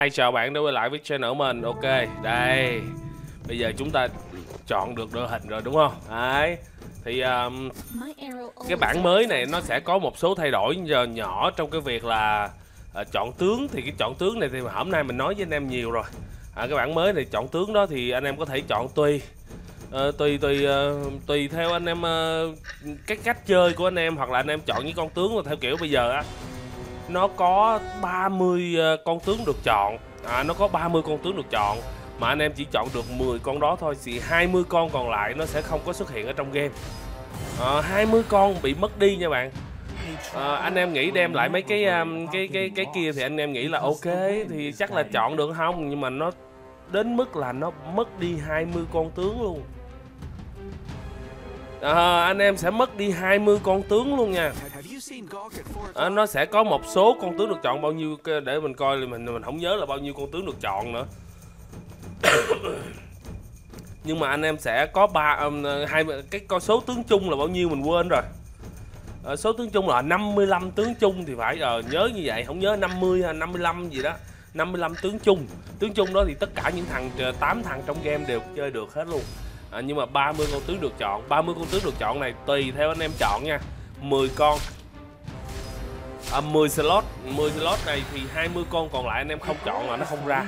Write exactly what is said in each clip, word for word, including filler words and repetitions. Hey, chào bạn đã quay lại với channel của mình. Ok, đây bây giờ chúng ta chọn được đội hình rồi đúng không? Đấy thì um, cái bản mới này nó sẽ có một số thay đổi giờ nhỏ trong cái việc là uh, chọn tướng. Thì cái chọn tướng này thì hôm nay mình nói với anh em nhiều rồi. À, cái bản mới này chọn tướng đó thì anh em có thể chọn tùy uh, tùy tùy uh, tùy theo anh em uh, cái cách chơi của anh em, hoặc là anh em chọn những con tướng là theo kiểu bây giờ á. Nó có ba mươi con tướng được chọn à, Nó có ba mươi con tướng được chọn mà anh em chỉ chọn được mười con đó thôi, thì hai mươi con còn lại nó sẽ không có xuất hiện ở trong game à, hai mươi con bị mất đi nha bạn à. Anh em nghĩ đem lại mấy cái, um, cái cái cái kia thì anh em nghĩ là ok thì chắc là chọn được không, nhưng mà nó đến mức là nó mất đi hai mươi con tướng luôn à, Anh em sẽ mất đi hai mươi con tướng luôn nha. À, nó sẽ có một số con tướng được chọn bao nhiêu, để mình coi, mình mình không nhớ là bao nhiêu con tướng được chọn nữa. Nhưng mà anh em sẽ có ba um, hai cái con số tướng chung là bao nhiêu mình quên rồi. À, số tướng chung là năm mươi lăm tướng chung thì phải, ờ à, nhớ như vậy, không nhớ năm mươi hay năm mươi lăm gì đó. năm mươi lăm tướng chung. Tướng chung đó thì tất cả những thằng tám thằng trong game đều chơi được hết luôn. À, nhưng mà ba mươi con tướng được chọn, ba mươi con tướng được chọn này tùy theo anh em chọn nha. mười con à, mười slot, mười slot này thì hai mươi con còn lại anh em không chọn là nó không ra.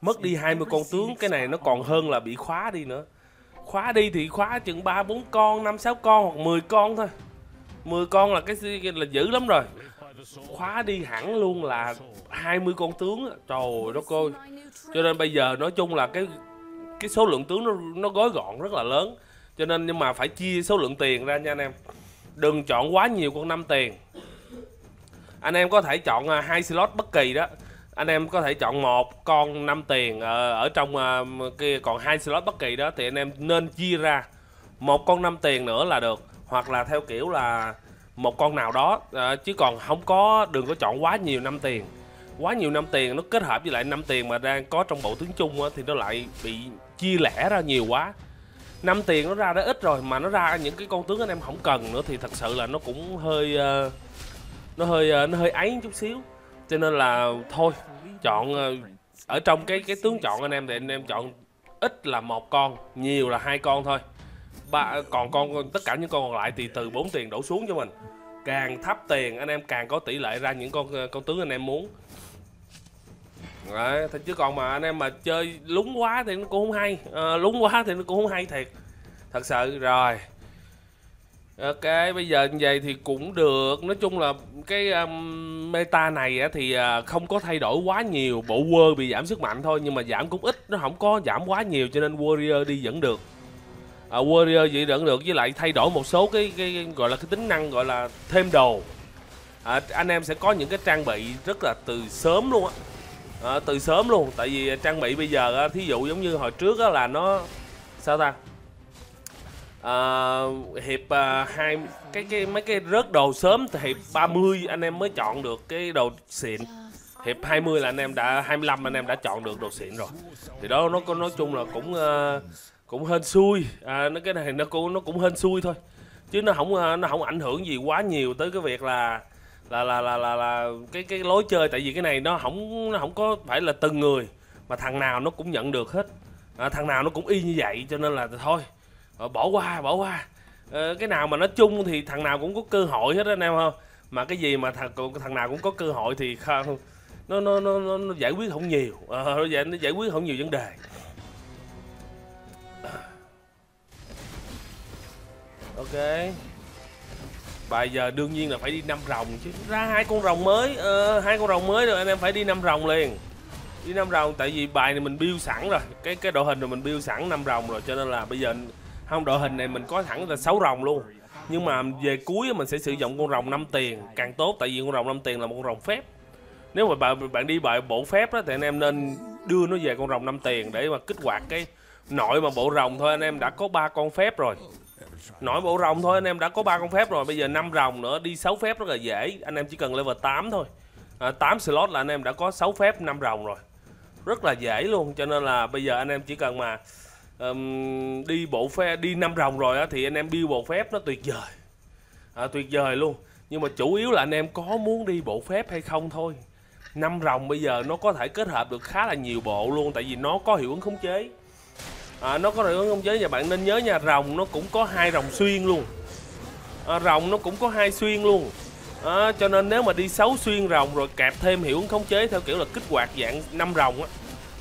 Mất đi hai mươi con tướng, cái này nó còn hơn là bị khóa đi nữa. Khóa đi thì khóa chừng ba bốn con, năm sáu con hoặc mười con thôi. mười con là cái là dữ lắm rồi. Khóa đi hẳn luôn là hai mươi con tướng, trời đất ơi. Cho nên bây giờ nói chung là cái cái số lượng tướng nó nó gói gọn rất là lớn. Cho nên nhưng mà phải chia số lượng tiền ra nha anh em. Đừng chọn quá nhiều con năm tiền. Anh em có thể chọn hai slot bất kỳ đó. Anh em có thể chọn một con năm tiền ở trong kia, còn hai slot bất kỳ đó thì anh em nên chia ra một con năm tiền nữa là được, hoặc là theo kiểu là một con nào đó, chứ còn không có, đừng có chọn quá nhiều năm tiền. Quá nhiều năm tiền nó kết hợp với lại năm tiền mà đang có trong bộ tướng chung thì nó lại bị chia lẻ ra nhiều quá. Năm tiền nó ra đã ít rồi mà nó ra những cái con tướng anh em không cần nữa thì thật sự là nó cũng hơi nó hơi nó hơi ấy chút xíu. Cho nên là thôi, chọn ở trong cái cái tướng chọn anh em thì anh em chọn ít là một con, nhiều là hai con thôi. Ba còn con tất cả những con còn lại thì từ bốn tiền đổ xuống cho mình. Càng thấp tiền anh em càng có tỷ lệ ra những con con tướng anh em muốn. Đấy, chứ còn mà anh em mà chơi lúng quá thì nó cũng không hay, à, lúng quá thì nó cũng không hay thiệt, thật sự rồi. Ok, bây giờ như vậy thì cũng được. Nói chung là cái um, meta này thì uh, không có thay đổi quá nhiều. Bộ World bị giảm sức mạnh thôi, nhưng mà giảm cũng ít, nó không có giảm quá nhiều. Cho nên Warrior đi vẫn được, uh, Warrior vậy vẫn được. Với lại thay đổi một số cái, cái, cái gọi là cái tính năng gọi là thêm đồ. uh, Anh em sẽ có những cái trang bị rất là từ sớm luôn á. À, từ sớm luôn, tại vì trang bị bây giờ thí dụ giống như hồi trước là nó sao ta à, hiệp hai cái cái mấy cái rớt đồ sớm thì hiệp ba mươi anh em mới chọn được cái đồ xịn, hiệp hai mươi là anh em đã hai mươi lăm anh em đã chọn được đồ xịn rồi. Thì đó nó có nói chung là cũng cũng hên xui, à, nó cái này nó cũng nó cũng hên xui thôi, chứ nó không nó không ảnh hưởng gì quá nhiều tới cái việc là Là, là là là là cái cái lối chơi. Tại vì cái này nó không nó không có phải là từng người mà thằng nào nó cũng nhận được hết, à, thằng nào nó cũng y như vậy. Cho nên là thôi bỏ qua bỏ qua à, cái nào mà nó chung thì thằng nào cũng có cơ hội hết anh em không. Mà cái gì mà thằng thằng nào cũng có cơ hội thì không, nó, nó nó nó nó giải quyết không nhiều, à, nó, giải, nó giải quyết không nhiều vấn đề. Ok, bây giờ đương nhiên là phải đi năm rồng chứ, ra hai con rồng mới, uh, hai con rồng mới rồi anh em phải đi năm rồng liền, đi năm rồng. Tại vì bài này mình build sẵn rồi, cái cái đội hình rồi mình build sẵn năm rồng rồi, cho nên là bây giờ không, đội hình này mình có thẳng là sáu rồng luôn. Nhưng mà về cuối mình sẽ sử dụng con rồng năm tiền càng tốt, tại vì con rồng năm tiền là một con rồng phép. Nếu mà bạn bạn đi bài bộ phép đó thì anh em nên đưa nó về con rồng năm tiền để mà kích hoạt cái nội mà bộ rồng thôi. Anh em đã có ba con phép rồi, nội bộ rồng thôi anh em đã có ba con phép rồi, bây giờ năm rồng nữa đi sáu phép rất là dễ. Anh em chỉ cần level tám thôi, à, tám slot là anh em đã có sáu phép năm rồng rồi, rất là dễ luôn. Cho nên là bây giờ anh em chỉ cần mà um, đi bộ phe đi năm rồng rồi á, thì anh em đi bộ phép nó tuyệt vời, à, tuyệt vời luôn. Nhưng mà chủ yếu là anh em có muốn đi bộ phép hay không thôi. Năm rồng bây giờ nó có thể kết hợp được khá là nhiều bộ luôn, tại vì nó có hiệu ứng khống chế, à, nó có hiệu ứng khống chế. Và bạn nên nhớ nhà rồng nó cũng có hai rồng xuyên luôn, à, rồng nó cũng có hai xuyên luôn, à, cho nên nếu mà đi sáu xuyên rồng rồi kẹp thêm hiệu ứng khống chế theo kiểu là kích hoạt dạng năm rồng á,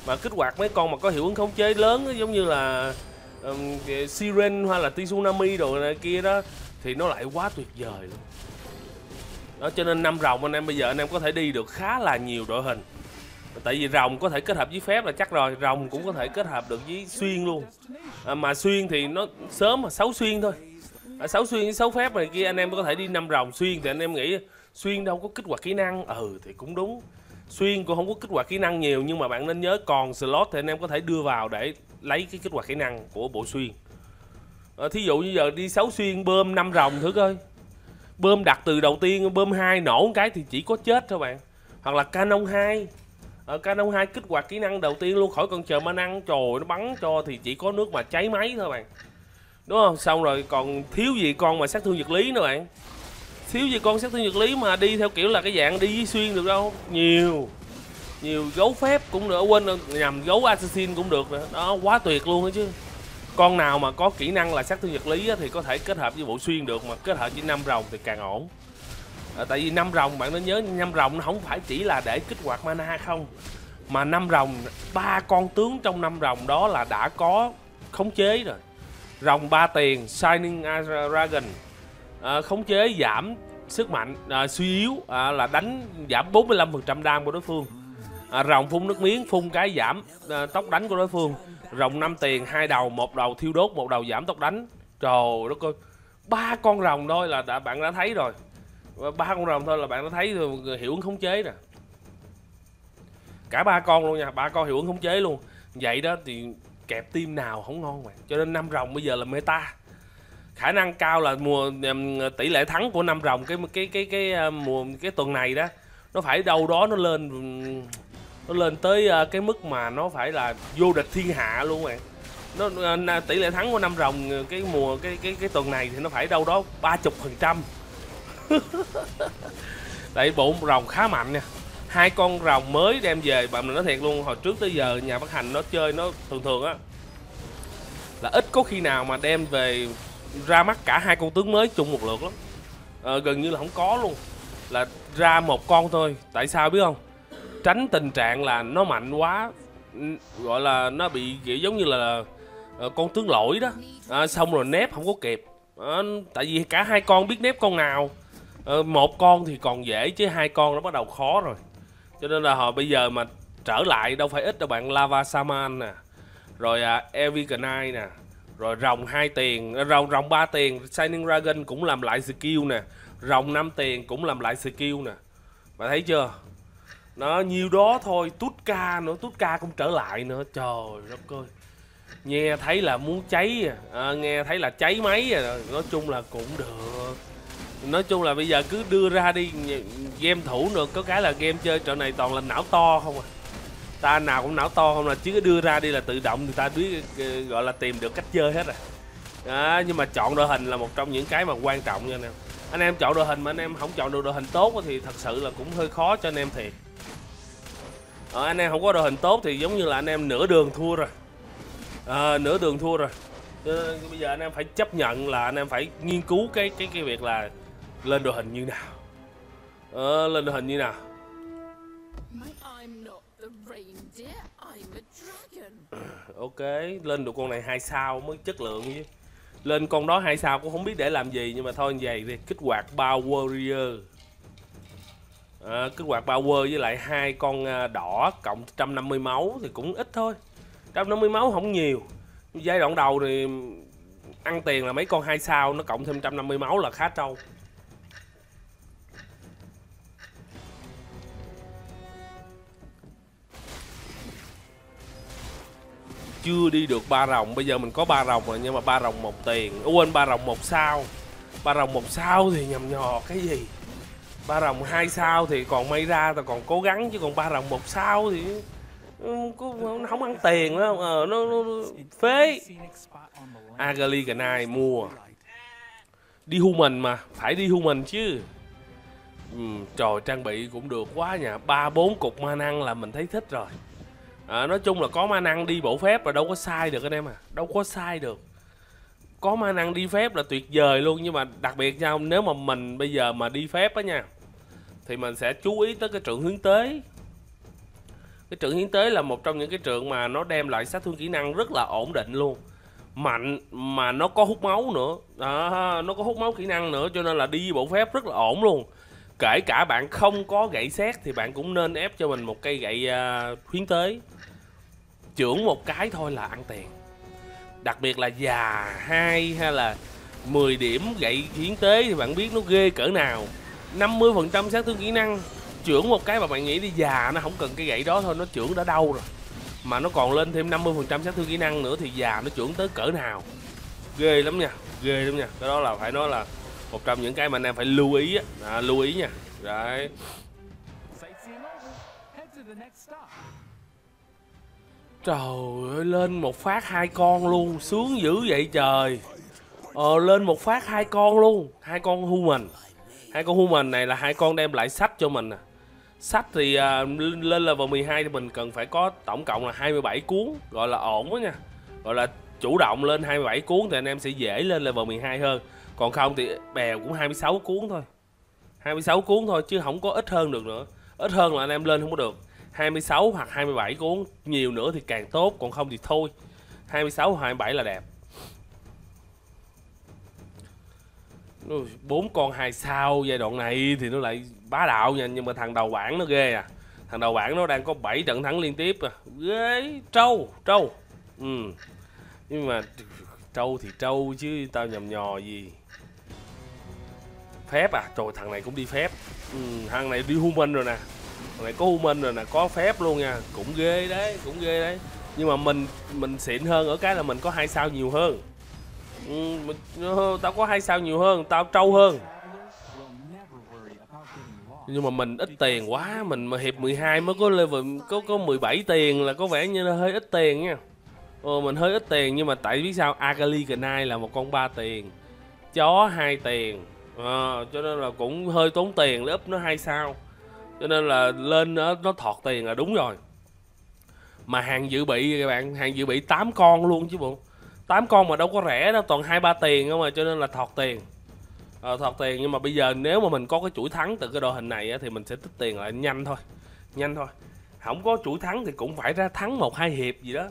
mà kích hoạt mấy con mà có hiệu ứng khống chế lớn giống như là um, Siren hay là Tsunami đồ này kia đó, thì nó lại quá tuyệt vời luôn. Đó, cho nên năm rồng anh em bây giờ anh em có thể đi được khá là nhiều đội hình. Tại vì rồng có thể kết hợp với phép là chắc rồi, rồng cũng có thể kết hợp được với xuyên luôn, à, mà xuyên thì nó sớm mà sáu xuyên thôi, à, sáu xuyên với sáu phép này kia anh em có thể đi năm rồng. Xuyên thì anh em nghĩ xuyên đâu có kích hoạt kỹ năng, ừ thì cũng đúng, xuyên cũng không có kích hoạt kỹ năng nhiều, nhưng mà bạn nên nhớ còn slot thì anh em có thể đưa vào để lấy cái kích hoạt kỹ năng của bộ xuyên. À, thí dụ như giờ đi sáu xuyên bơm năm rồng thử coi, bơm đặt từ đầu tiên, bơm hai nổ một cái thì chỉ có chết thôi bạn. Hoặc là Canon hai, ở Canon hai kích hoạt kỹ năng đầu tiên luôn, khỏi còn chờ ma năng, trời ơi, nó bắn cho thì chỉ có nước mà cháy máy thôi bạn, đúng không? Xong rồi còn thiếu gì con mà sát thương vật lý nữa bạn, thiếu gì con sát thương vật lý mà đi theo kiểu là cái dạng đi với xuyên được đâu. Nhiều nhiều gấu phép cũng được, quên nhầm, gấu assassin cũng được nữa đó, quá tuyệt luôn đó chứ. Con nào mà có kỹ năng là sát thương vật lý thì có thể kết hợp với bộ xuyên được, mà kết hợp với năm rồng thì càng ổn. À, tại vì năm rồng bạn nên nhớ, năm rồng nó không phải chỉ là để kích hoạt mana không, mà năm rồng ba con tướng trong năm rồng đó là đã có khống chế rồi. Rồng ba tiền Shining Dragon, à, khống chế giảm sức mạnh, à, suy yếu, à, là đánh giảm bốn mươi lăm phần trăm đam của đối phương. À, rồng phun nước miếng phun cái giảm à, tốc đánh của đối phương. Rồng năm tiền hai đầu, một đầu thiêu đốt, một đầu giảm tốc đánh. Trời đất ơi, ba con rồng thôi là đã, bạn đã thấy rồi, ba con rồng thôi là bạn đã thấy hiệu ứng khống chế nè, cả ba con luôn nha, ba con hiệu ứng khống chế luôn. Vậy đó thì kẹp team nào không ngon mà. Cho nên năm rồng bây giờ là meta, khả năng cao là mùa tỷ lệ thắng của năm rồng cái cái cái cái mùa cái, cái tuần này đó nó phải đâu đó nó lên nó lên tới cái mức mà nó phải là vô địch thiên hạ luôn bạn. Nó tỷ lệ thắng của năm rồng cái mùa cái cái cái tuần này thì nó phải đâu đó ba mươi phần trăm. Tại bộ rồng khá mạnh nha. Hai con rồng mới đem về, bạn mình nói thiệt luôn, hồi trước tới giờ nhà phát hành nó chơi nó thường thường á là ít có khi nào mà đem về ra mắt cả hai con tướng mới chung một lượt lắm. À, gần như là không có luôn, là ra một con thôi. Tại sao biết không? Tránh tình trạng là nó mạnh quá, gọi là nó bị kiểu giống như là con tướng lỗi đó, à, xong rồi nép không có kịp, à, tại vì cả hai con biết nép con nào, à, một con thì còn dễ chứ hai con nó bắt đầu khó rồi. Cho nên là hồi bây giờ mà trở lại đâu phải ít đâu bạn. Lava Saman nè, rồi à, Evicanai nè, rồi rồng hai tiền, rồng rồng ba tiền Shining Dragon cũng làm lại skill nè, rồng năm tiền cũng làm lại skill nè, bạn thấy chưa? Nó nhiều đó thôi, tút ca nữa, tút ca cũng trở lại nữa, trời đất ơi. Nghe thấy là muốn cháy, à, nghe thấy là cháy máy rồi, nói chung là cũng được. Nói chung là bây giờ cứ đưa ra đi, game thủ nữa, có cái là game chơi trò này toàn là não to không à. Ta nào cũng não to không là chứ cứ đưa ra đi là tự động người ta biết, gọi là tìm được cách chơi hết rồi. À, nhưng mà chọn đội hình là một trong những cái mà quan trọng nha anh em. Anh em chọn đội hình mà anh em không chọn được đội hình tốt thì thật sự là cũng hơi khó cho anh em thiệt. Ờ, anh em không có đội hình tốt thì giống như là anh em nửa đường thua rồi, à, nửa đường thua rồi. Cho nên bây giờ anh em phải chấp nhận là anh em phải nghiên cứu cái cái cái việc là lên đội hình như nào, à, lên đội hình như nào. Ok, lên được con này hai sao mới chất lượng chứ, lên con đó hai sao cũng không biết để làm gì. Nhưng mà thôi như vậy thì kích hoạt Power Warrior. À, kích hoạt power với lại hai con đỏ cộng một trăm năm mươi máu thì cũng ít thôi, một trăm năm mươi máu không nhiều. Giai đoạn đầu thì ăn tiền là mấy con hai sao nó cộng thêm một trăm năm mươi máu là khá trâu. Chưa đi được ba rồng, bây giờ mình có ba rồng rồi, nhưng mà ba rồng một tiền, à, quên, ba rồng một sao, ba rồng một sao thì nhầm nhò cái gì. Ba rồng hai sao thì còn may ra, ta còn cố gắng, chứ còn ba rồng một sao thì không ăn tiền nữa, ờ, nó, nó, nó phế. Agali cái này mua đi human mà, phải đi human chứ. Ừ, trời, trang bị cũng được quá nha, ba bốn cục ma năng là mình thấy thích rồi. À, nói chung là có ma năng đi bộ phép là đâu có sai được anh em à, đâu có sai được. Có ma năng đi phép là tuyệt vời luôn, nhưng mà đặc biệt nha, nếu mà mình bây giờ mà đi phép á nha, thì mình sẽ chú ý tới cái trượng hướng tế. Cái trượng hướng tế là một trong những cái trượng mà nó đem lại sát thương kỹ năng rất là ổn định luôn, mạnh mà nó có hút máu nữa, à, nó có hút máu kỹ năng nữa, cho nên là đi bộ phép rất là ổn luôn. Kể cả bạn không có gậy xét thì bạn cũng nên ép cho mình một cây gậy uh, huyến tế. Chưởng một cái thôi là ăn tiền. Đặc biệt là già hai hay là mười điểm gậy huyến tế thì bạn biết nó ghê cỡ nào. Năm mươi phần trăm sát thương kỹ năng. Chưởng một cái mà bạn nghĩ đi, già nó không cần cái gậy đó thôi, nó chưởng đã đâu rồi. Mà nó còn lên thêm năm mươi phần trăm sát thương kỹ năng nữa thì già nó chưởng tới cỡ nào. Ghê lắm nha, ghê lắm nha. Cái đó là phải nói là một trong những cái mà anh em phải lưu ý á, à, lưu ý nha. Đấy. Trời ơi, lên một phát hai con luôn, sướng dữ vậy trời. Ờ, lên một phát hai con luôn, hai con human. Hai con human này là hai con đem lại sách cho mình nè. À. Sách thì à, lên level mười hai thì mình cần phải có tổng cộng là hai mươi bảy cuốn, gọi là ổn quá nha. Gọi là chủ động lên hai mươi bảy cuốn thì anh em sẽ dễ lên level mười hai hơn. Còn không thì bèo cũng hai mươi sáu cuốn thôi, hai mươi sáu cuốn thôi chứ không có ít hơn được nữa. Ít hơn là anh em lên không có được, hai mươi sáu hoặc hai mươi bảy cuốn, nhiều nữa thì càng tốt, còn không thì thôi. Hai mươi sáu hoặc hai mươi bảy là đẹp. Bốn con hai sao giai đoạn này thì nó lại bá đạo nha, nhưng mà thằng đầu bảng nó ghê à. Thằng đầu bảng nó đang có bảy trận thắng liên tiếp à. Ghê, trâu, trâu ừ. Nhưng mà trâu thì trâu chứ tao nhầm nhò gì. Phép à, trời thằng này cũng đi phép. Ừ, thằng này đi human rồi nè, thằng này có human rồi nè, có phép luôn nha, cũng ghê đấy, cũng ghê đấy. Nhưng mà mình mình xịn hơn ở cái là mình có hai sao nhiều hơn. Ừ, mình, tao có hai sao nhiều hơn, tao trâu hơn. Nhưng mà mình ít tiền quá, mình mà hiệp mười hai mới có level có có mười bảy tiền là có vẻ như là hơi ít tiền nha. Ờ, mình hơi ít tiền, nhưng mà tại biết sao Agali Kenai là một con ba tiền, chó hai tiền. À, cho nên là cũng hơi tốn tiền, nó up nó hai sao, cho nên là lên nó, nó thọt tiền là đúng rồi. Mà hàng dự bị các bạn, hàng dự bị tám con luôn chứ bộ, tám con mà đâu có rẻ đâu, toàn hai ba tiền không à, cho nên là thọt tiền, à, thọt tiền. Nhưng mà bây giờ nếu mà mình có cái chuỗi thắng từ cái đội hình này á, thì mình sẽ tích tiền lại nhanh thôi, nhanh thôi. Không có chuỗi thắng thì cũng phải ra thắng một hai hiệp gì đó,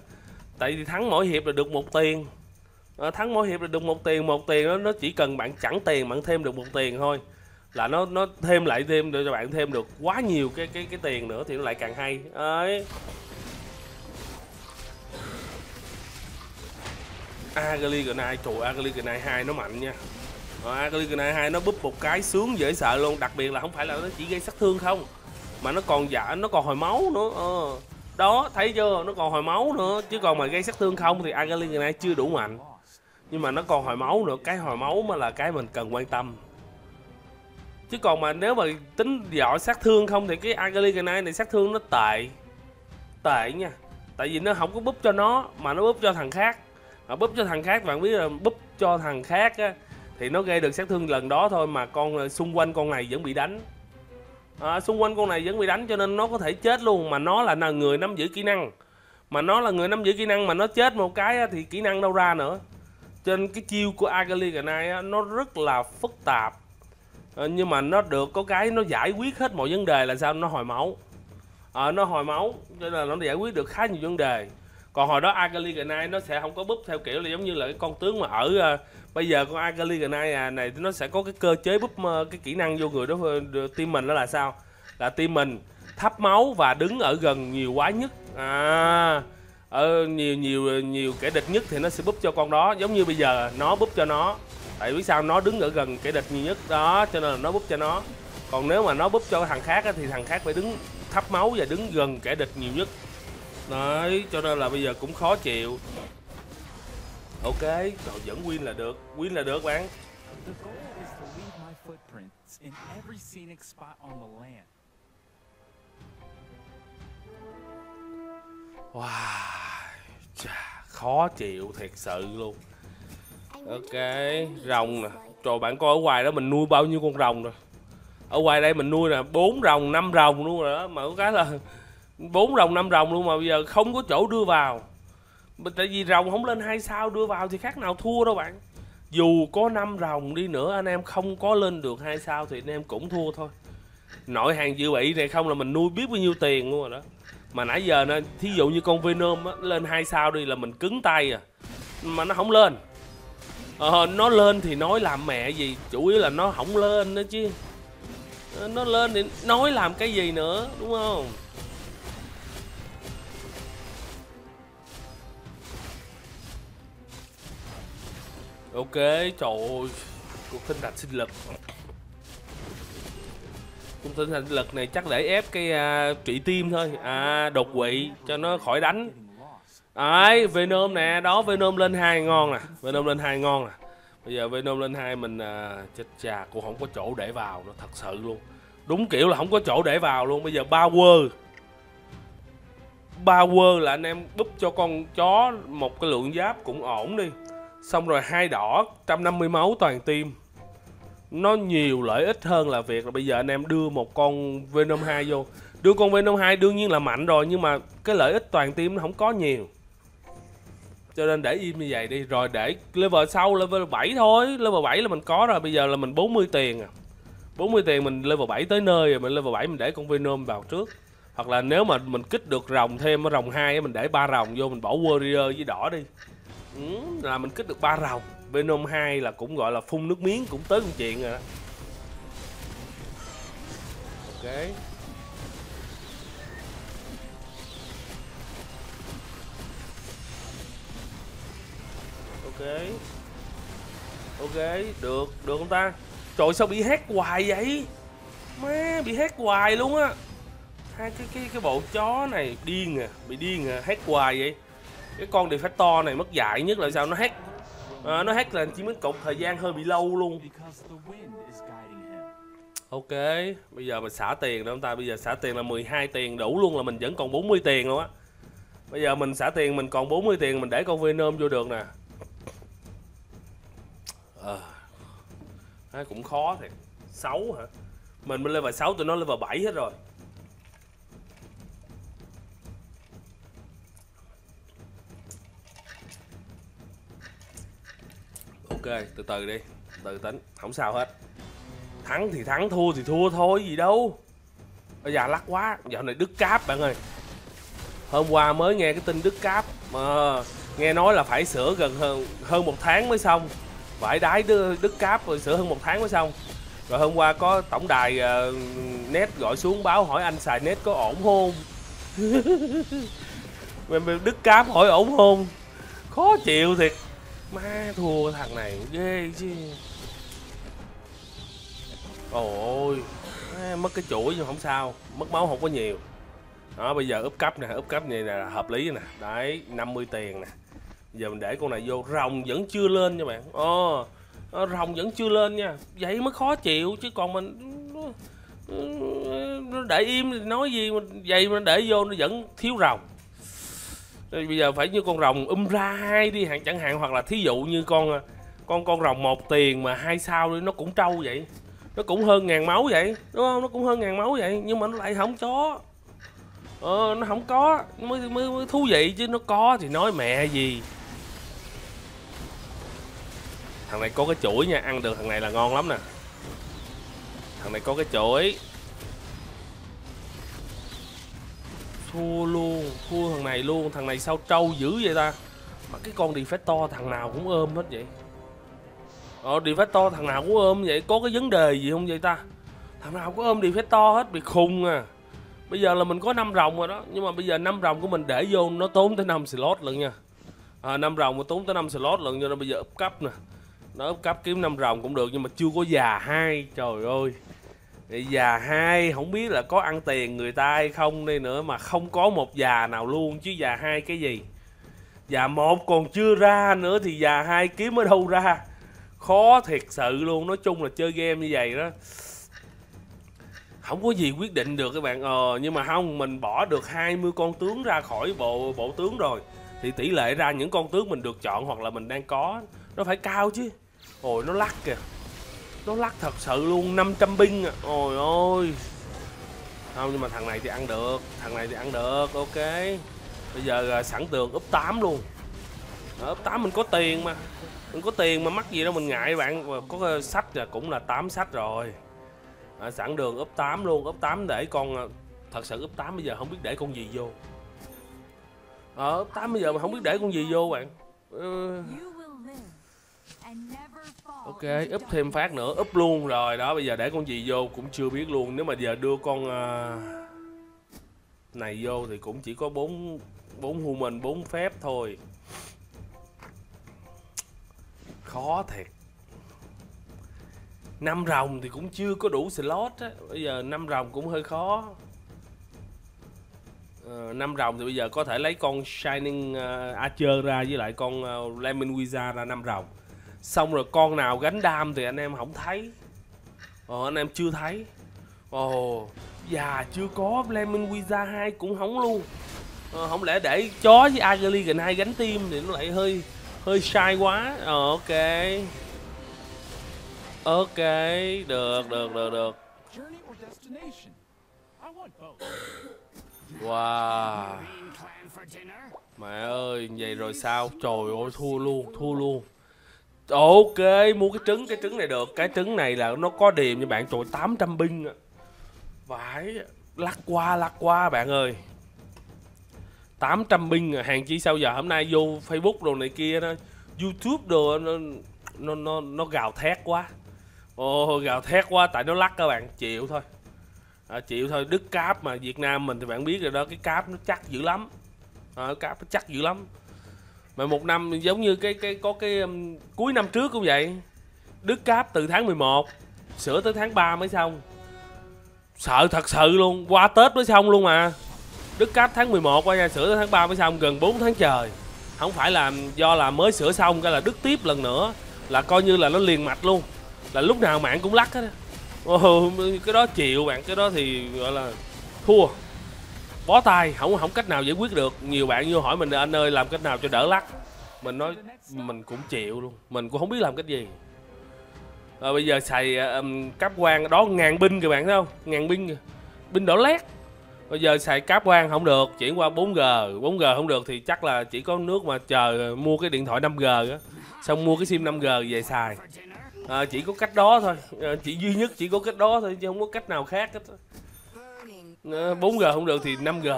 tại vì thắng mỗi hiệp là được một tiền. À, thắng mỗi hiệp là được một tiền, một tiền đó, nó chỉ cần bạn chẳng tiền bạn thêm được một tiền thôi là nó nó thêm lại thêm để cho bạn thêm được quá nhiều cái cái cái tiền nữa thì nó lại càng hay ấy. Agali Kenai, trời, Agali Kenai hai nó mạnh nha. À, Agali Kenai hai nó búp một cái sướng dễ sợ luôn, đặc biệt là không phải là nó chỉ gây sát thương không mà nó còn giả, nó còn hồi máu nữa. Ờ. Đó, thấy chưa, nó còn hồi máu nữa, chứ còn mà gây sát thương không thì Agali Kenai chưa đủ mạnh. Nhưng mà nó còn hồi máu nữa, cái hồi máu mới là cái mình cần quan tâm. Chứ còn mà nếu mà tính giỏi sát thương không thì cái Agali Kenai này sát thương nó tệ. Tệ nha. Tại vì nó không có búp cho nó, mà nó búp cho thằng khác. Mà búp cho thằng khác, bạn biết là búp cho thằng khác á, thì nó gây được sát thương lần đó thôi mà con xung quanh con này vẫn bị đánh. À, xung quanh con này vẫn bị đánh cho nên nó có thể chết luôn. Mà nó là người nắm giữ kỹ năng, mà nó là người nắm giữ kỹ năng mà nó chết một cái thì kỹ năng đâu ra nữa. Cho nên cái chiêu của Agali Kenai nó rất là phức tạp, à, nhưng mà nó được có cái nó giải quyết hết mọi vấn đề là sao, nó hồi máu. À, nó hồi máu cho nên là nó giải quyết được khá nhiều vấn đề. Còn hồi đó Agali Kenai nó sẽ không có búp theo kiểu là giống như là cái con tướng mà ở à, bây giờ con Agali Kenai à, này nó sẽ có cái cơ chế búp cái kỹ năng vô người đó. Team mình đó là sao? Là team mình thắp máu và đứng ở gần nhiều quái nhất, à, ở nhiều nhiều nhiều kẻ địch nhất thì nó sẽ búp cho con đó. Giống như bây giờ nó búp cho nó, tại vì sao nó đứng ở gần kẻ địch nhiều nhất đó, cho nên là nó búp cho nó. Còn nếu mà nó búp cho thằng khác á, thì thằng khác phải đứng thắp máu và đứng gần kẻ địch nhiều nhất. Đấy, cho nên là bây giờ cũng khó chịu. Ok, rồi vẫn win là được, win là được bạn. Wow, chà, khó chịu thiệt sự luôn. Ok, rồng nè. Trời, bạn coi ở ngoài đó mình nuôi bao nhiêu con rồng rồi. Ở ngoài đây mình nuôi là bốn rồng, năm rồng luôn rồi đó. Mà có cái là bốn rồng, năm rồng luôn mà bây giờ không có chỗ đưa vào. Tại vì rồng không lên hai sao đưa vào thì khác nào thua đâu bạn. Dù có năm rồng đi nữa anh em không có lên được hai sao thì anh em cũng thua thôi. Nội hàng dự bị này không là mình nuôi biết bao nhiêu tiền luôn rồi đó. Mà nãy giờ nó, thí dụ như con Venom á, lên hai sao đi là mình cứng tay à. Mà nó không lên. Ờ, nó lên thì nói làm mẹ gì, chủ yếu là nó không lên nữa chứ. Nó lên thì nói làm cái gì nữa, đúng không? Ok, trời ơi, cuộc tinh thạch sinh lực. Cuộc tinh thạch sinh lực này chắc để ép cái uh, trị tim thôi. À, đột quỵ cho nó khỏi đánh. Đấy, Venom nè, đó Venom lên hai ngon nè, Venom lên hai ngon nè. Bây giờ Venom lên hai mình uh, chết chà, cũng không có chỗ để vào nó thật sự luôn. Đúng kiểu là không có chỗ để vào luôn. Bây giờ power. Power là anh em búp cho con chó một cái lượng giáp cũng ổn đi. Xong rồi hai đỏ, một trăm năm mươi máu toàn team. Nó nhiều lợi ích hơn là việc là bây giờ anh em đưa một con Venom hai vô. Đưa con Venom hai đương nhiên là mạnh rồi, nhưng mà cái lợi ích toàn team nó không có nhiều. Cho nên để im như vậy đi. Rồi để level sau, level bảy thôi. Level bảy là mình có rồi. Bây giờ là mình bốn mươi tiền à. bốn mươi tiền mình level bảy tới nơi rồi. Mình level bảy mình để con Venom vào trước. Hoặc là nếu mà mình kích được rồng thêm, rồng hai mình để ba rồng vô. Mình bỏ Warrior với đỏ đi. Ừ, là mình kích được ba rồng. Venom hai là cũng gọi là phun nước miếng, cũng tới công chuyện rồi đó. Ok, ok, ok, được, được không ta? Trời, sao bị hét hoài vậy? Má, bị hét hoài luôn á. Hai cái cái cái bộ chó này điên à, bị điên à, hét hoài vậy. Cái con Defector này mất dạy nhất là sao nó hack à, nó hack là chỉ mất cột thời gian hơi bị lâu luôn. Ok, bây giờ mình xả tiền rồi ông ta. Bây giờ xả tiền là mười hai tiền đủ luôn, là mình vẫn còn bốn mươi tiền luôn á. Bây giờ mình xả tiền mình còn bốn mươi tiền, mình để con Venom vô được nè. Ờ à, cũng khó thiệt. Sáu hả? Mình mới level sáu, tụi nó level bảy hết rồi. Ok, từ từ đi, từ tính, không sao hết. Thắng thì thắng, thua thì thua thôi, gì đâu. Bây giờ lắc quá, dạo này Đức Cáp bạn ơi. Hôm qua mới nghe cái tin Đức Cáp mà. Nghe nói là phải sửa gần hơn, hơn một tháng mới xong. Phải đái Đức Cáp rồi sửa hơn một tháng mới xong. Rồi hôm qua có tổng đài uh, net gọi xuống báo hỏi anh xài net có ổn không. Đức Cáp hỏi ổn không. Khó chịu thiệt. Má, thua thằng này ghê chứ. Ôi má, mất cái chuỗi nhưng không sao. Mất máu không có nhiều. Đó, bây giờ úp cấp nè, úp cấp này là hợp lý nè. Đấy, năm mươi tiền nè. Giờ mình để con này vô, rồng vẫn chưa lên nha bạn. Ồ, oh, rồng vẫn chưa lên nha. Vậy mới khó chịu chứ còn mình để im thì nói gì. Vậy mà để vô nó vẫn thiếu rồng. Bây giờ phải như con rồng um ra hai đi hạn chẳng hạn, hoặc là thí dụ như con con con rồng một tiền mà hai sao đi, nó cũng trâu vậy, nó cũng hơn ngàn máu vậy, đúng không? Nó cũng hơn ngàn máu vậy, nhưng mà nó lại không có. Ờ, nó không có mới, mới mới thú vị chứ, nó có thì nói mẹ gì. Thằng này có cái chuỗi nha, ăn được thằng này là ngon lắm nè. Thằng này có cái chuỗi. Thua luôn, thua thằng này luôn. Thằng này sao trâu dữ vậy ta. Mà cái con Defector thằng nào cũng ôm hết vậy. Ờ, Defector thằng nào cũng ôm vậy. Có cái vấn đề gì không vậy ta? Thằng nào cũng ôm Defector hết, bị khùng à. Bây giờ là mình có năm rồng rồi đó. Nhưng mà bây giờ năm rồng của mình để vô nó tốn tới năm slot lận nha. À, năm rồng nó tốn tới năm slot lận. Cho nên bây giờ up cấp nè. Nó up cấp kiếm năm rồng cũng được. Nhưng mà chưa có già hai. Trời ơi, già hai không biết là có ăn tiền người ta hay không đây nữa, mà không có một già nào luôn chứ già hai cái gì. Già một còn chưa ra nữa thì già hai kiếm ở đâu ra. Khó thiệt sự luôn. Nói chung là chơi game như vậy đó Không có gì quyết định được các bạn. Ờ, nhưng mà không, mình bỏ được hai mươi con tướng ra khỏi bộ bộ tướng rồi thì tỷ lệ ra những con tướng mình được chọn hoặc là mình đang có nó phải cao chứ. Ôi nó lắc kìa, nó lắc thật sự luôn. Năm trăm binh à. Ôi ôi không, nhưng mà thằng này thì ăn được, thằng này thì ăn được. Ok, bây giờ sẵn tường úp tám luôn. Ở úp tám mình có tiền mà, mình có tiền mà, mắc gì đâu mình ngại bạn. Có sách là cũng là tám sách rồi. À, sẵn đường úp tám luôn. Úp tám để con, thật sự úp tám bây giờ không biết để con gì vô. Ờ à, úp tám bây giờ mà không biết để con gì vô bạn. Ừ. Ok, úp thêm phát nữa, úp luôn rồi đó. Bây giờ để con gì vô cũng chưa biết luôn. Nếu mà giờ đưa con uh, này vô thì cũng chỉ có bốn bốn human, bốn phép thôi. Khó thiệt. Năm rồng thì cũng chưa có đủ slot á. Bây giờ năm rồng cũng hơi khó. Ờ, năm rồng thì bây giờ có thể lấy con Shining uh, Archer ra với lại con uh, Lemon Wizard ra năm rồng. Xong rồi con nào gánh đam thì anh em không thấy. Ờ, anh em chưa thấy. Ồ, già chưa có Lemon Wizard hai cũng không luôn. Ờ, không lẽ để chó với Agali gần hai gánh tim thì nó lại hơi hơi sai quá. Ờ, ok. Ok, được, được, được, được. Wow. Mẹ ơi, vậy rồi sao? Trời ơi, thua luôn, thua luôn. Ok, mua cái trứng, cái trứng này được. Cái trứng này là nó có điểm nha bạn. Trời, tám trăm binh. Vãi, lắc qua, lắc qua bạn ơi. tám trăm binh, hàng chi sao giờ hôm nay vô Facebook đồ này kia, đó, YouTube đồ, nó, nó, nó, nó gào thét quá. Ồ, gào thét quá tại nó lắc các bạn, chịu thôi. À, chịu thôi, đứt cáp mà. Việt Nam mình thì bạn biết rồi đó, cái cáp nó chắc dữ lắm. À, cáp nó chắc dữ lắm. Mà một năm giống như cái cái có cái um, cuối năm trước cũng vậy. Đứt cáp từ tháng mười một, sửa tới tháng ba mới xong. Sợ thật sự luôn, qua Tết mới xong luôn mà. Đứt cáp tháng mười một qua nhà sửa tới tháng ba mới xong, gần bốn tháng trời. Không phải là do là mới sửa xong cái là đứt tiếp lần nữa, là coi như là nó liền mạch luôn. Là lúc nào mạng cũng lắc hết. Ồ, cái đó chịu bạn, cái đó thì gọi là thua. Bó tay, không không cách nào giải quyết được. Nhiều bạn vô hỏi mình anh ơi làm cách nào cho đỡ lắc. Mình nói mình cũng chịu luôn, mình cũng không biết làm cách gì. Rồi bây giờ xài um, cáp quang đó, ngàn binh kìa bạn thấy không? Ngàn binh kìa. Binh đỏ lét. Bây giờ xài cáp quang không được, chuyển qua bốn G, bốn G không được thì chắc là chỉ có nước mà chờ mua cái điện thoại năm G á. Xong mua cái sim năm G về xài. À, chỉ có cách đó thôi, à, chỉ duy nhất chỉ có cách đó thôi chứ không có cách nào khác hết. À, bốn G không được thì năm G.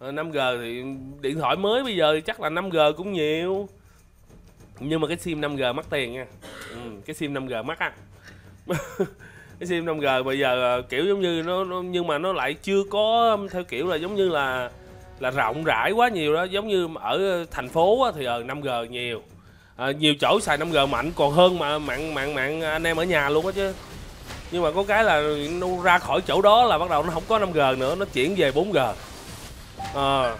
À, năm G thì điện thoại mới bây giờ thì chắc là năm G cũng nhiều. Nhưng mà cái sim năm G mắc tiền nha. Ừ, cái sim năm G mắc á. Cái sim năm G bây giờ kiểu giống như nó, nó nhưng mà nó lại chưa có theo kiểu là giống như là là rộng rãi quá nhiều đó, giống như ở thành phố á, thì ở năm G nhiều. À, nhiều chỗ xài năm G mạnh còn hơn mà mạng mạng mạng anh em ở nhà luôn á chứ. Nhưng mà có cái là nó ra khỏi chỗ đó là bắt đầu nó không có năm G nữa, nó chuyển về bốn G. À.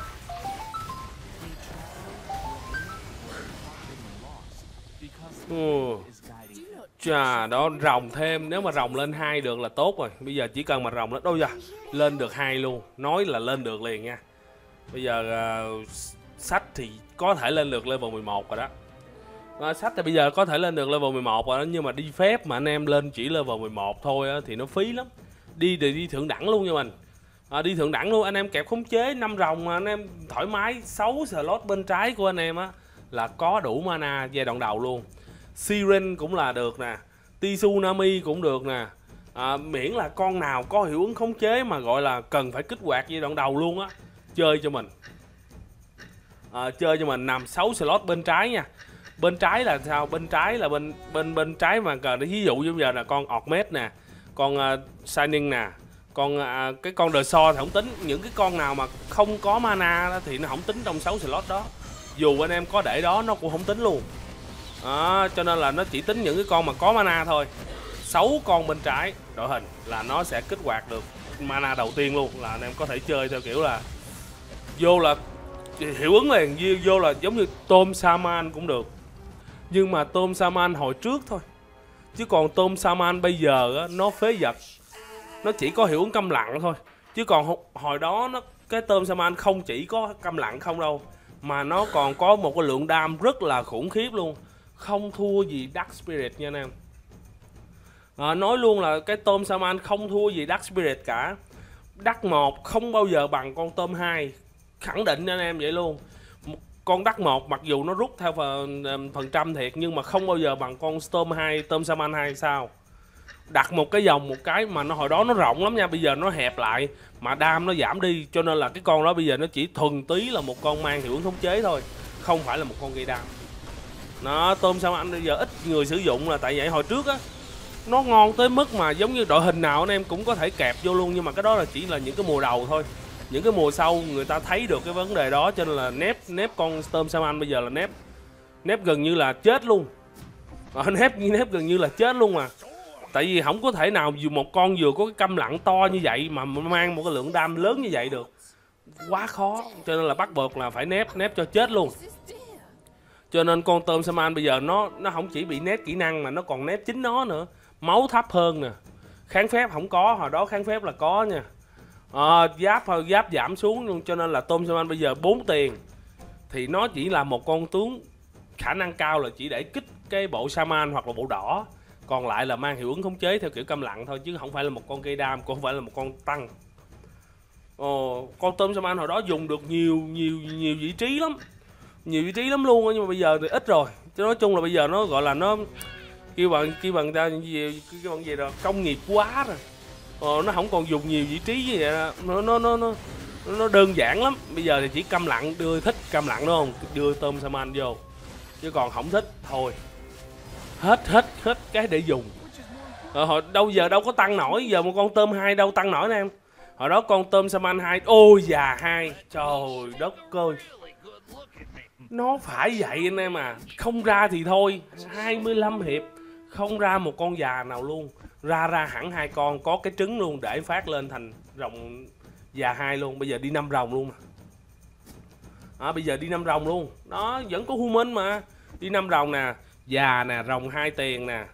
Ừ. Chà, đó rồng thêm, nếu mà rồng lên hai được là tốt rồi. Bây giờ chỉ cần mà rồng lên đâu giờ lên được hai luôn, nói là lên được liền nha. Bây giờ uh, sách thì có thể lên được level mười một rồi đó. À, sách thì bây giờ có thể lên được level mười một rồi đó, nhưng mà đi phép mà anh em lên chỉ level mười một thôi á, thì nó phí lắm. Đi thì đi thượng đẳng luôn nha mình. À, đi thượng đẳng luôn, anh em kẹp khống chế năm rồng mà anh em thoải mái. Sáu slot bên trái của anh em á là có đủ mana giai đoạn đầu luôn. Siren cũng là được nè, Tsunami cũng được nè. À, miễn là con nào có hiệu ứng khống chế mà gọi là cần phải kích hoạt giai đoạn đầu luôn á, chơi cho mình. À, chơi cho mình nằm sáu slot bên trái nha. Bên trái là sao? Bên trái là bên bên bên trái mà cờ, ví dụ như bây giờ là con Orkmet nè, con uh, Shining nè, con uh, cái con The So thì không tính. Những cái con nào mà không có mana đó thì nó không tính trong sáu slot đó. Dù anh em có để đó nó cũng không tính luôn. À, cho nên là nó chỉ tính những cái con mà có mana thôi. Sáu con bên trái đội hình là nó sẽ kích hoạt được mana đầu tiên luôn, là anh em có thể chơi theo kiểu là vô là hiệu ứng liền, vô là giống như Tom Saman cũng được. Nhưng mà Tom Saman hồi trước thôi, chứ còn Tom Saman bây giờ á, nó phế vật. nó chỉ có hiệu ứng câm lặng thôi. Chứ còn hồi đó nó cái tôm Shaman không chỉ có câm lặng không đâu, mà nó còn có một cái lượng đam rất là khủng khiếp luôn, không thua gì Dark Spirit nha anh em. À, nói luôn là cái tôm Shaman không thua gì Dark Spirit cả. Dark một không bao giờ bằng con tôm hai, khẳng định anh em vậy luôn. Con Dark một mặc dù nó rút theo phần, phần trăm thiệt, nhưng mà không bao giờ bằng con tôm hai, tôm Shaman hai sao. Đặt một cái dòng một cái mà nó hồi đó nó rộng lắm nha, bây giờ nó hẹp lại mà đam nó giảm đi, cho nên là cái con đó bây giờ nó chỉ thuần tí là một con mang hiệu ứng thống chế thôi, không phải là một con gây đam. Nó tôm Shaman bây giờ ít người sử dụng là tại vậy. Hồi trước á nó ngon tới mức mà giống như đội hình nào anh em cũng có thể kẹp vô luôn, nhưng mà cái đó là chỉ là những cái mùa đầu thôi. Những cái mùa sau người ta thấy được cái vấn đề đó, cho nên là nép nép con tôm Shaman bây giờ là nép nép gần như là chết luôn. Ờ, nép nép gần như là chết luôn mà. Tại vì không có thể nào dù một con vừa có cái câm lặng to như vậy mà mang một cái lượng đam lớn như vậy được, quá khó, cho nên là bắt buộc là phải nép nép cho chết luôn. Cho nên con tôm Shaman bây giờ nó nó không chỉ bị nép kỹ năng mà nó còn nép chính nó nữa, máu thấp hơn nè, kháng phép không có, hồi đó kháng phép là có nha. À, giáp giáp giảm xuống luôn, cho nên là tôm Shaman bây giờ bốn tiền thì nó chỉ là một con tướng khả năng cao là chỉ để kích cái bộ Shaman hoặc là bộ đỏ, còn lại là mang hiệu ứng khống chế theo kiểu câm lặng thôi, chứ không phải là một con gây đam, cũng không phải là một con tăng. Ồ, con tôm Shaman hồi đó dùng được nhiều nhiều nhiều vị trí lắm, nhiều vị trí lắm luôn á, nhưng mà bây giờ thì ít rồi. Chứ nói chung là bây giờ nó gọi là nó kêu bằng kêu bằng ta gì kêu bằng gì rồi, công nghiệp quá rồi. Ờ, nó không còn dùng nhiều vị trí như vậy đó. Nó, nó nó nó nó đơn giản lắm. Bây giờ thì chỉ câm lặng, đưa thích câm lặng đúng không? Đưa tôm Shaman vô. Chứ còn không thích thôi. Hết hết hết cái để dùng. Ờ, hồi đâu giờ đâu có tăng nổi, giờ một con tôm hai đâu tăng nổi nè em. Hồi đó con tôm Shaman hai, ôi già hai. Trời đất ơi. Nó phải vậy anh em à, không ra thì thôi, hai mươi lăm hiệp không ra một con già nào luôn. Ra ra hẳn hai con có cái trứng luôn để phát lên thành rồng già hai luôn. Bây giờ đi năm rồng luôn mà. À, bây giờ đi năm rồng luôn. Đó, vẫn có human mà. Đi năm rồng nè, già nè, rồng hai tiền nè,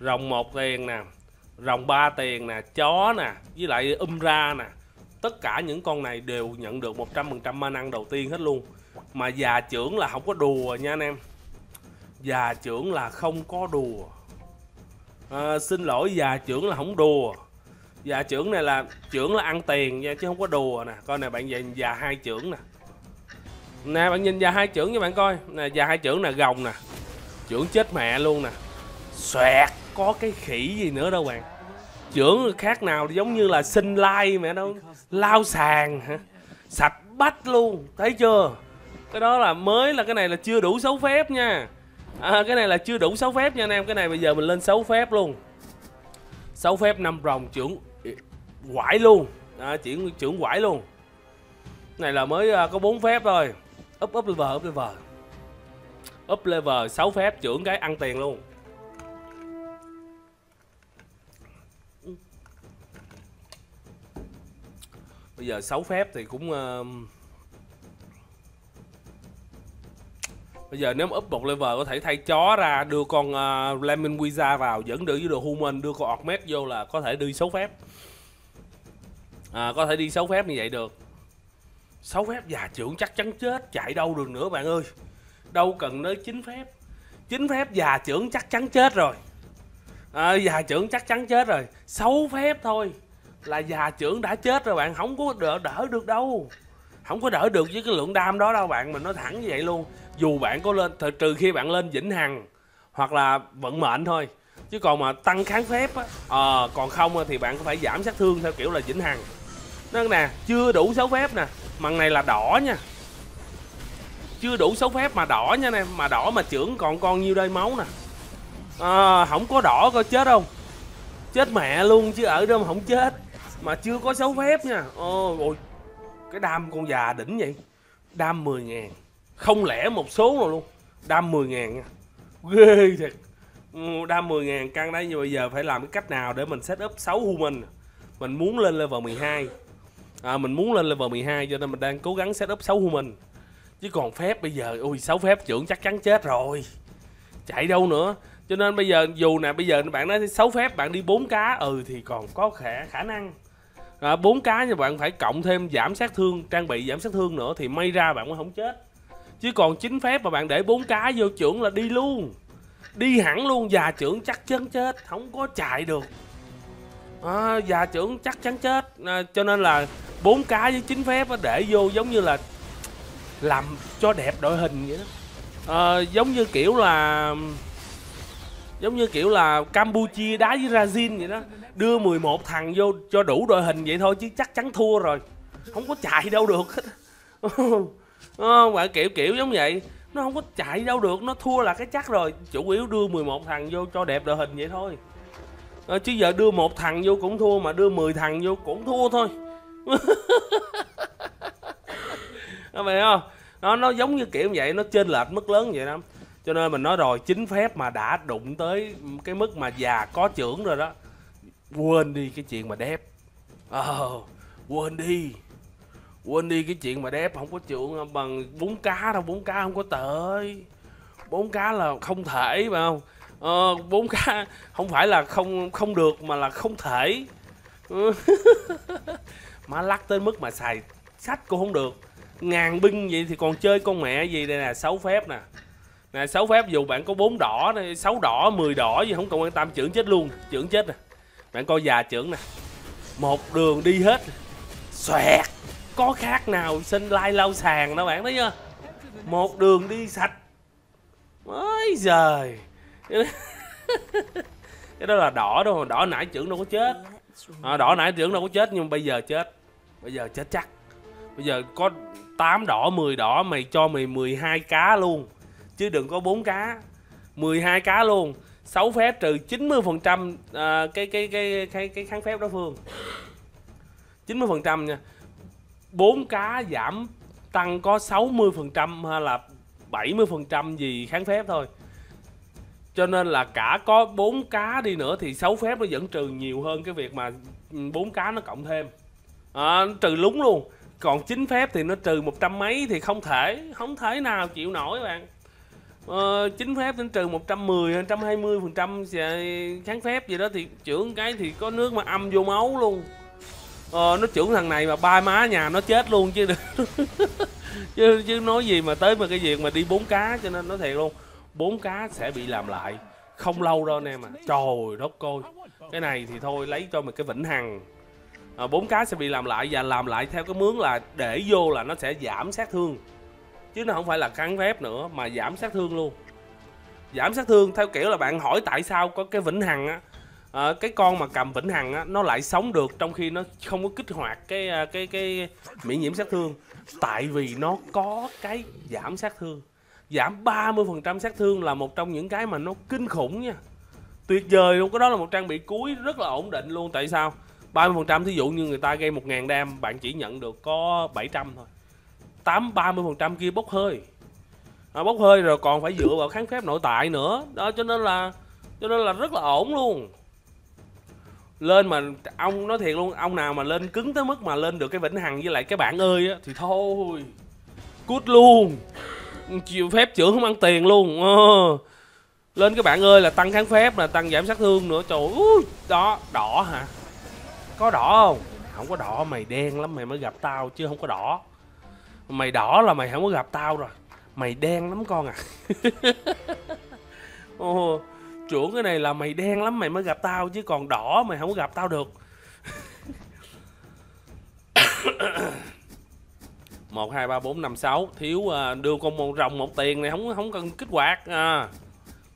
rồng một tiền nè, rồng ba tiền nè, chó nè, với lại um ra nè. Tất cả những con này đều nhận được một trăm phần trăm ma năng đầu tiên hết luôn. Mà già trưởng là không có đùa nha anh em. Già trưởng là không có đùa. À, xin lỗi, già trưởng là không đùa. Già trưởng này là trưởng là ăn tiền nha, chứ không có đùa nè. Coi nè bạn, về già hai trưởng nè. Nè bạn nhìn già hai trưởng cho bạn coi nè, già hai trưởng nè, gồng nè, trưởng chết mẹ luôn nè. Xoẹt, có cái khỉ gì nữa đâu bạn. Trưởng khác nào giống như là sinh lai mẹ đâu, lao sàn hả, sạch bách luôn, thấy chưa? Cái đó là mới, là cái này là chưa đủ xấu phép nha. À, cái này là chưa đủ sáu phép nha anh em. Cái này bây giờ mình lên sáu phép luôn. Sáu phép năm rồng trưởng quải luôn. À, chuyển trưởng quải luôn. Cái này là mới có bốn phép thôi. Up up level, up level. Up level sáu phép trưởng cái ăn tiền luôn. Bây giờ sáu phép thì cũng uh... bây giờ nếu up một level có thể thay chó ra, đưa con uh, Lemon Wizard vào, dẫn được với đồ human, đưa con Orkmet vô là có thể đi sáu phép. À, có thể đi sáu phép như vậy được. Sáu phép già trưởng chắc chắn chết, chạy đâu được nữa bạn ơi. Đâu cần tới chín phép. Chín phép già trưởng chắc chắn chết rồi. À, già trưởng chắc chắn chết rồi. Sáu phép thôi là già trưởng đã chết rồi bạn, không có đỡ, đỡ được đâu. Không có đỡ được với cái lượng đam đó đâu bạn, mình nói thẳng như vậy luôn. Dù bạn có lên, trừ khi bạn lên vĩnh hằng hoặc là vận mệnh thôi. Chứ còn mà tăng kháng phép á, à, còn không thì bạn có phải giảm sát thương theo kiểu là vĩnh hằng. Nó nè, chưa đủ sáu phép nè, mằng này là đỏ nha. Chưa đủ sáu phép mà đỏ nha nè, mà đỏ mà trưởng còn con nhiêu đây máu nè. À, không có đỏ coi chết không? Chết mẹ luôn chứ ở đâu mà không chết. Mà chưa có sáu phép nha. Ôi, ôi, cái đam con già đỉnh vậy. Đam mười ngàn. Không lẽ một số nào luôn. Đam mười ngàn. Ghê thiệt. Đam mười ngàn căn đấy. Nhưng bây giờ phải làm cái cách nào để mình set up sáu human. Mình muốn lên level mười hai. À, mình muốn lên level mười hai. Cho nên mình đang cố gắng set up sáu human. Chứ còn phép bây giờ, ui sáu phép trưởng chắc chắn chết rồi. Chạy đâu nữa. Cho nên bây giờ dù nè, bây giờ bạn nói sáu phép bạn đi bốn cá, ừ thì còn có khả, khả năng bốn cá, nhưng bạn phải cộng thêm giảm sát thương, trang bị giảm sát thương nữa thì may ra bạn mới không chết. Chứ còn chín phép mà bạn để bốn cá vô trưởng là đi luôn, đi hẳn luôn, già trưởng chắc chắn chết, không có chạy được. À, già trưởng chắc chắn chết. À, cho nên là bốn cá với chín phép để vô giống như là làm cho đẹp đội hình vậy đó. À, giống như kiểu là giống như kiểu là Campuchia đá với Brazil vậy đó, đưa mười một thằng vô cho đủ đội hình vậy thôi chứ chắc chắn thua rồi, không có chạy đâu được hết. Ờ, kiểu kiểu giống vậy, nó không có chạy đâu được, nó thua là cái chắc rồi. Chủ yếu đưa mười một thằng vô cho đẹp đội hình vậy thôi. À, chứ giờ đưa một thằng vô cũng thua, mà đưa mười thằng vô cũng thua thôi. Vậy không? Nó, nó giống như kiểu vậy, nó chênh lệch mức lớn vậy đó. Cho nên mình nói rồi, chính phép mà đã đụng tới cái mức mà già có trưởng rồi đó, quên đi cái chuyện mà đép. Ờ, quên đi Quên đi cái chuyện mà đép không có trưởng bằng bốn cá đâu, bốn cá không có tới. Bốn cá là không thể phải không? Ờ, bốn cá không phải là không không được mà là không thể. Má lắc tới mức mà xài sách cũng không được. Ngàn binh vậy thì còn chơi con mẹ gì. Đây nè, sáu phép nè. Nè, sáu phép dù bạn có bốn đỏ, sáu đỏ, mười đỏ gì không cần quan tâm, trưởng chết luôn, trưởng chết nè. Bạn coi già trưởng nè. Một đường đi hết. Xoẹt. Có khác nào sinh lai lau sàn đâu bạn thấy chưa? Một đường đi sạch. Mới giời. Cái đó là đỏ đâu, đỏ nãy trưởng đâu có chết. À, đỏ nãy trưởng đâu có chết nhưng bây giờ chết. Bây giờ chết chắc. Bây giờ có tám đỏ, mười đỏ mày cho mày mười hai cá luôn. Chứ đừng có bốn cá. mười hai cá luôn. sáu phép trừ chín mươi phần trăm à, cái, cái, cái, cái, cái kháng phép đối phương. chín mươi phần trăm nha. bốn cá giảm tăng có sáu mươi phần trăm hay là bảy mươi phần trăm gì kháng phép thôi. Cho nên là cả có bốn cá đi nữa thì sáu phép nó vẫn trừ nhiều hơn cái việc mà bốn cá nó cộng thêm. À, trừ lúng luôn. Còn chín phép thì nó trừ một trăm mấy thì không thể, không thể nào chịu nổi bạn. Ờ, chín phép nó trừ một trăm mười, một trăm hai mươi phần trăm kháng phép gì đó thì trưởng cái thì có nước mà âm vô máu luôn. Ờ, nó trưởng thằng này mà ba má nhà nó chết luôn chứ. chứ chứ nói gì mà tới mà cái việc mà đi bốn cá. Cho nên nói thiệt luôn, bốn cá sẽ bị làm lại không lâu đâu anh em à. Trời đất coi, cái này thì thôi lấy cho mình cái vĩnh hằng. À, bốn cá sẽ bị làm lại và làm lại theo cái mướng là để vô là nó sẽ giảm sát thương, chứ nó không phải là kháng phép nữa mà giảm sát thương luôn. Giảm sát thương theo kiểu là bạn hỏi tại sao có cái vĩnh hằng á. À, cái con mà cầm vĩnh hằng á, nó lại sống được trong khi nó không có kích hoạt cái cái cái miễn nhiễm sát thương. Tại vì nó có cái giảm sát thương, giảm ba mươi phần trăm sát thương là một trong những cái mà nó kinh khủng nha. Tuyệt vời luôn, cái đó là một trang bị cuối rất là ổn định luôn. Tại sao? ba mươi phần trăm thí dụ như người ta gây một ngàn đam, bạn chỉ nhận được có bảy trăm thôi. tám, ba mươi phần trăm kia bốc hơi. À, bốc hơi rồi còn phải dựa vào kháng phép nội tại nữa. Đó, cho nên là cho nên là rất là ổn luôn. Lên mà ông nói thiệt luôn, ông nào mà lên cứng tới mức mà lên được cái vĩnh hằng với lại cái bạn ơi á, thì thôi cút luôn. Chịu phép trưởng không ăn tiền luôn. Ờ. Lên cái bạn ơi là tăng kháng phép, là tăng giảm sát thương nữa. Trời ơi, đó, đỏ hả? Có đỏ không? Không có đỏ, mày đen lắm mày mới gặp tao chứ không có đỏ. Mày đỏ là mày không có gặp tao rồi. Mày đen lắm con à. Ồ, trưởng cái này là mày đen lắm mày mới gặp tao chứ còn đỏ mày không có gặp tao được. một, hai, ba, bốn, năm, sáu. Thiếu đưa con một rồng một tiền này không không cần kích hoạt. À,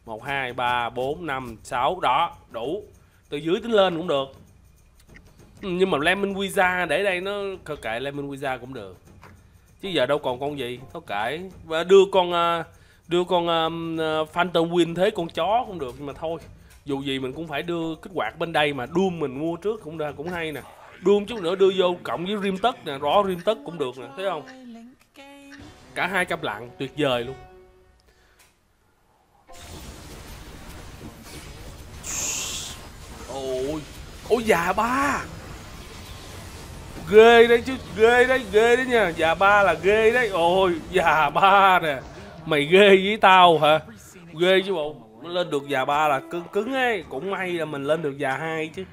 một, hai, ba, bốn, năm, sáu. Đó, đủ. Từ dưới tính lên cũng được. Nhưng mà Lemon Wizard để đây nó kệ, Lemon Wizard cũng được. Chứ giờ đâu còn con gì, nó kệ. Và đưa con đưa con Phantom Win thế con chó cũng được, nhưng mà thôi. Dù gì mình cũng phải đưa kích hoạt bên đây mà. Doom mình mua trước cũng cũng hay nè. Doom chút nữa đưa vô cộng với Rim Tất nè, rõ Rim Tất cũng được nè, thấy không? Cả hai cặp lạng tuyệt vời luôn. Ôi, ôi già ba. Ghê đấy chứ, ghê đấy, ghê đấy nha. Già ba là ghê đấy. Ôi, già ba nè. Mày ghê với tao hả? Ghê chứ bộ. lên được già ba là cứng cứng ấy. Cũng may là mình lên được già hai chứ.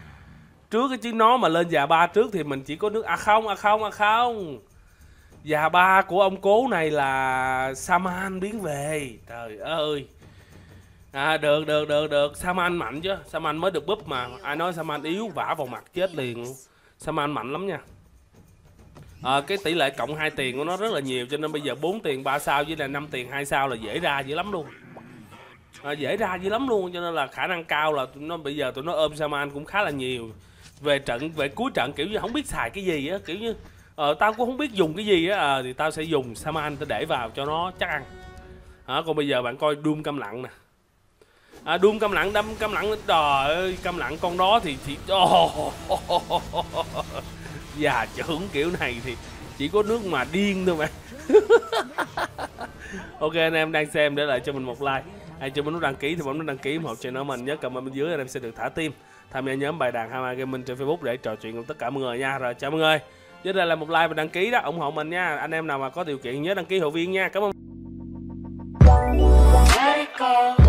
Trước cái chiến nó mà lên già ba trước thì mình chỉ có nước. À không, à không, à không. Già ba của ông cố này là Saman biến về. Trời ơi. À được, được, được, được. Saman mạnh chứ. Saman mới được búp mà. Ai nói Saman yếu vả vào mặt chết liền. Saman mạnh lắm nha. À, cái tỷ lệ cộng hai tiền của nó rất là nhiều. Cho nên bây giờ bốn tiền ba sao với là năm tiền hai sao là dễ ra dữ lắm luôn. À, dễ ra dữ lắm luôn. Cho nên là khả năng cao là tụi nó bây giờ tụi nó ôm Saman cũng khá là nhiều. Về trận, về cuối trận kiểu như không biết xài cái gì á. Kiểu như ờ, tao cũng không biết dùng cái gì á. À, thì tao sẽ dùng Saman tao để vào cho nó chắc ăn. À, còn bây giờ bạn coi Doom câm lặng nè. À, Doom câm lặng, đâm câm lặng. Trời ơi, câm lặng con đó thì thì oh, oh, oh, oh, oh. Già trưởng kiểu này thì chỉ có nước mà điên thôi mà. Ok anh em đang xem để lại cho mình một like. Ai chưa muốn đăng ký thì bấm nút đăng ký ủng hộ channel mình. Nhớ comment bên dưới anh em sẽ được thả tim. Tham gia nhóm bài đàn Hama Gaming trên Facebook để trò chuyện cùng tất cả mọi người nha. Rồi chào mọi người. Dưới đây là một like và đăng ký đó, ủng hộ mình nha. Anh em nào mà có điều kiện nhớ đăng ký hội viên nha. Cảm ơn.